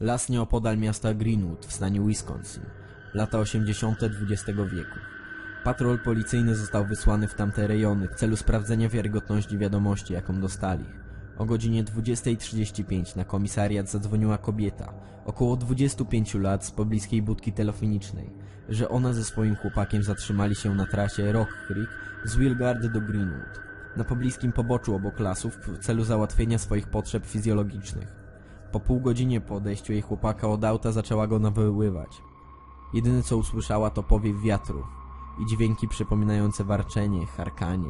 Las nieopodal miasta Greenwood w stanie Wisconsin, lata 80. XX wieku. Patrol policyjny został wysłany w tamte rejony w celu sprawdzenia wiarygodności wiadomości, jaką dostali. O godzinie 20:35 na komisariat zadzwoniła kobieta, około 25 lat, z pobliskiej budki telefonicznej, że ona ze swoim chłopakiem zatrzymali się na trasie Rock Creek z Wilgard do Greenwood, na pobliskim poboczu obok lasów, w celu załatwienia swoich potrzeb fizjologicznych. Po pół godzinie po odejściu jej chłopaka od auta zaczęła go nawoływać. Jedyne co usłyszała to powiew wiatru i dźwięki przypominające warczenie, charkanie.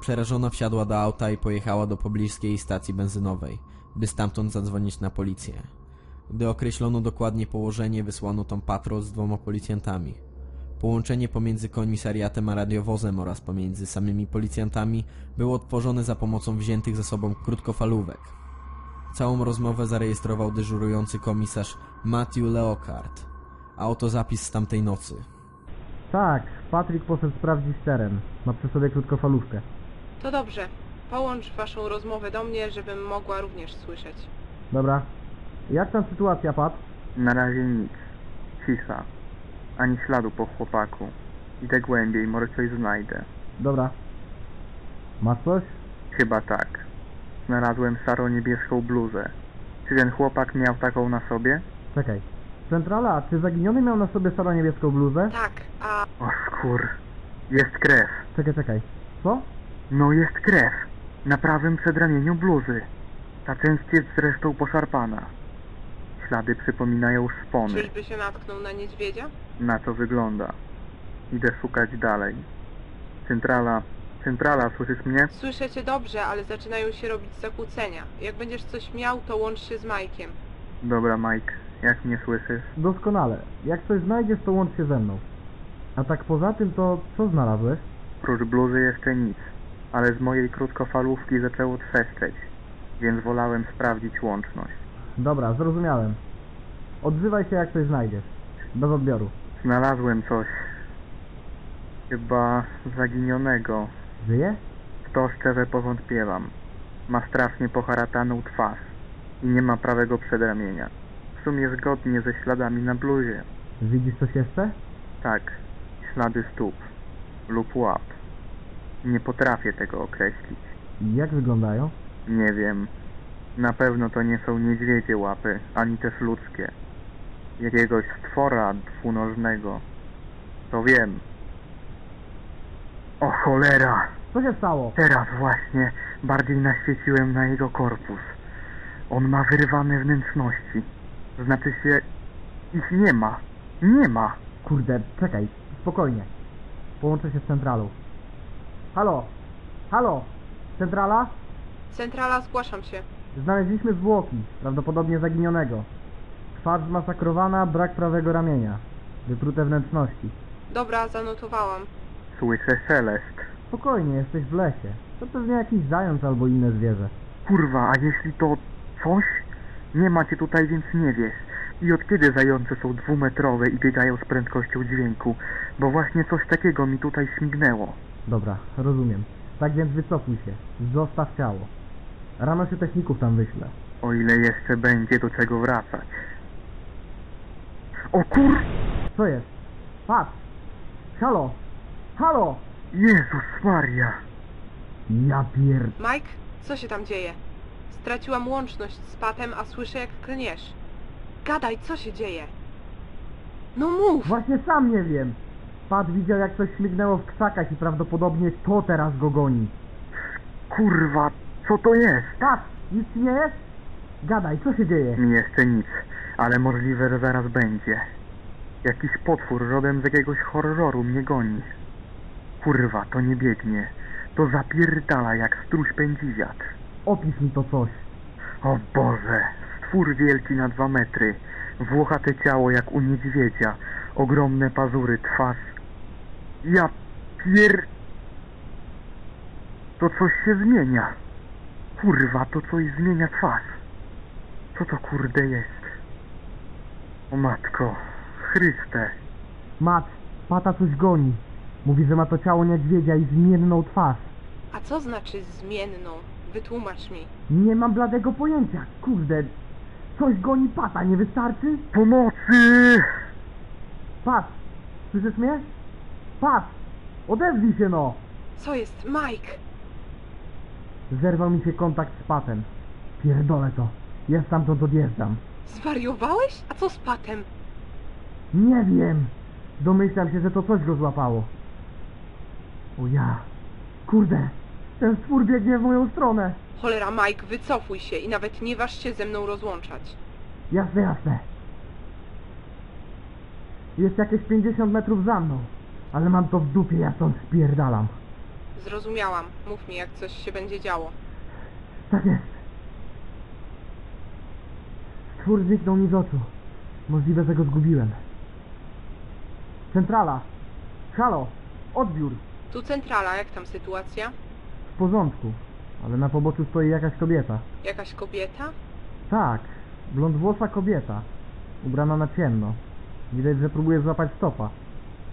Przerażona wsiadła do auta i pojechała do pobliskiej stacji benzynowej, by stamtąd zadzwonić na policję. Gdy określono dokładnie położenie, wysłano tam patrol z dwoma policjantami. Połączenie pomiędzy komisariatem a radiowozem oraz pomiędzy samymi policjantami było odtworzone za pomocą wziętych ze sobą krótkofalówek. Całą rozmowę zarejestrował dyżurujący komisarz Matthew Leocard, a oto zapis z tamtej nocy. Tak, Patryk poszedł sprawdzić teren. Ma przy sobie krótkofalówkę. To dobrze. Połącz waszą rozmowę do mnie, żebym mogła również słyszeć. Dobra. Jak tam sytuacja, Pat? Na razie nic. Cisza. Ani śladu po chłopaku. Idę głębiej, może coś znajdę. Dobra. Masz coś? Chyba tak. Znalazłem starą niebieską bluzę. Czy ten chłopak miał taką na sobie? Czekaj. Centrala, czy zaginiony miał na sobie starą niebieską bluzę? Tak, a... O skur... Jest krew. Czekaj. Co? No jest krew. Na prawym przedramieniu bluzy. Ta część jest zresztą poszarpana. Ślady przypominają szpony. Czyżby się natknął na niedźwiedzia? Na to wygląda. Idę szukać dalej. Centrala, słyszysz mnie? Słyszę cię dobrze, ale zaczynają się robić zakłócenia. Jak będziesz coś miał, to łącz się z Mike'iem. Dobra, Mike. Jak mnie słyszysz? Doskonale. Jak coś znajdziesz, to łącz się ze mną. A tak poza tym, to co znalazłeś? Prócz bluzy jeszcze nic, ale z mojej krótkofalówki zaczęło trzeszczeć, więc wolałem sprawdzić łączność. Dobra, zrozumiałem. Odzywaj się, jak coś znajdziesz. Bez odbioru. Znalazłem coś. Chyba zaginionego. Żyje? W to szczerze powątpiewam. Ma strasznie poharataną twarz i nie ma prawego przedramienia. W sumie zgodnie ze śladami na bluzie. Widzisz coś jeszcze? Tak, ślady stóp lub łap. Nie potrafię tego określić. Jak wyglądają? Nie wiem. Na pewno to nie są niedźwiedzie łapy, ani też ludzkie. Jakiegoś stwora dwunożnego. To wiem. O cholera! Co się stało? Teraz właśnie bardziej naświeciłem na jego korpus. On ma wyrwane wnętrzności. Znaczy się... ich nie ma. Nie ma! Kurde, czekaj. Spokojnie. Połączę się z centralą. Halo? Halo? Centrala? Centrala, zgłaszam się. Znaleźliśmy zwłoki, prawdopodobnie zaginionego. Twarz zmasakrowana, brak prawego ramienia. Wyprute wnętrzności. Dobra, zanotowałam. Słyszę szelest. Spokojnie, jesteś w lesie. To pewnie jakiś zając albo inne zwierzę. Kurwa, a jeśli to coś? Nie ma cię tutaj, więc nie wiesz. I od kiedy zające są dwumetrowe i biegają z prędkością dźwięku? Bo właśnie coś takiego mi tutaj śmignęło. Dobra, rozumiem. Tak więc wycofuj się. Zostaw ciało. Rano się techników tam wyślę. O ile jeszcze będzie do czego wracać. O kur... Co jest? Patrz! Halo! Halo! Jezus Maria! Ja pier... Mike, co się tam dzieje? Straciłam łączność z Patem, a słyszę jak klniesz. Gadaj, co się dzieje? No mów! Właśnie sam nie wiem. Pat widział jak coś śmignęło w krzakach i prawdopodobnie to teraz go goni. Kurwa, co to jest? Pat, nic nie jest? Gadaj, co się dzieje? Mi jeszcze nic, ale możliwe, że zaraz będzie. Jakiś potwór rodem z jakiegoś horroru mnie goni. Kurwa, to nie biegnie. To zapierdala jak struś pędzi wiatr. Opisz mi to coś. O Boże, stwór wielki na 2 metry. Włochate ciało jak u niedźwiedzia. Ogromne pazury, twarz... Ja pier... To coś się zmienia. Kurwa, to coś zmienia twarz. Co to kurde jest? O matko... Chryste... Pata coś goni. Mówi, że ma to ciało niedźwiedzia i zmienną twarz. A co znaczy zmienną? Wytłumacz mi. Nie mam bladego pojęcia, kurde. Coś goni Pata, nie wystarczy? Pomocy! Pat, słyszysz mnie? Pat, odezwij się no! Co jest, Mike? Zerwał mi się kontakt z Patem. Pierdolę to. Ja stamtąd odjeżdżam. Zwariowałeś? A co z Patem? Nie wiem. Domyślam się, że to coś go złapało. O ja... Kurde! Ten stwór biegnie w moją stronę! Cholera, Mike, wycofuj się i nawet nie waż się ze mną rozłączać. Jasne, jasne. Jest jakieś 50 metrów za mną, ale mam to w dupie, ja stąd spierdalam. Zrozumiałam. Mów mi, jak coś się będzie działo. Tak jest. Stwór zniknął mi z oczu. Możliwe, że go zgubiłem. Centrala! Halo! Odbiór! Tu centrala, jak tam sytuacja? W porządku, ale na poboczu stoi jakaś kobieta. Jakaś kobieta? Tak, blondwłosa kobieta, ubrana na ciemno. Widać, że próbuje złapać stopa.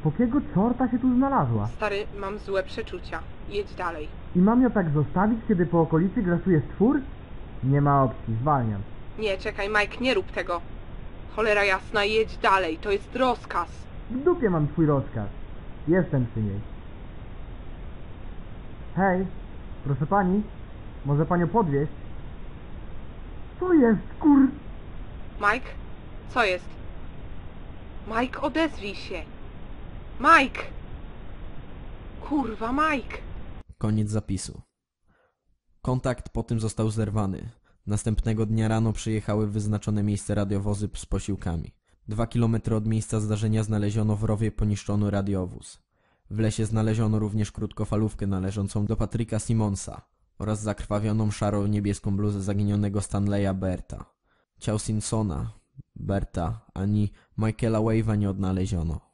Po jakiego czorta się tu znalazła? Stary, mam złe przeczucia. Jedź dalej. I mam ją tak zostawić, kiedy po okolicy grasuje stwór? Nie ma opcji, zwalniam. Nie, czekaj, Mike, nie rób tego. Cholera jasna, jedź dalej, to jest rozkaz. W dupie mam twój rozkaz. Jestem przy niej. Hej, proszę pani, może panią podwieźć? Co jest, kur... Mike, co jest? Mike, odezwij się! Mike! Kurwa, Mike! Koniec zapisu. Kontakt po tym został zerwany. Następnego dnia rano przyjechały w wyznaczone miejsce radiowozy z posiłkami. 2 kilometry od miejsca zdarzenia znaleziono w rowie poniszczony radiowóz. W lesie znaleziono również krótkofalówkę należącą do Patryka Simonsa oraz zakrwawioną szaro-niebieską bluzę zaginionego Stanleya Berta. Ciał Simpsona, Berta ani Michaela Wave'a nie odnaleziono.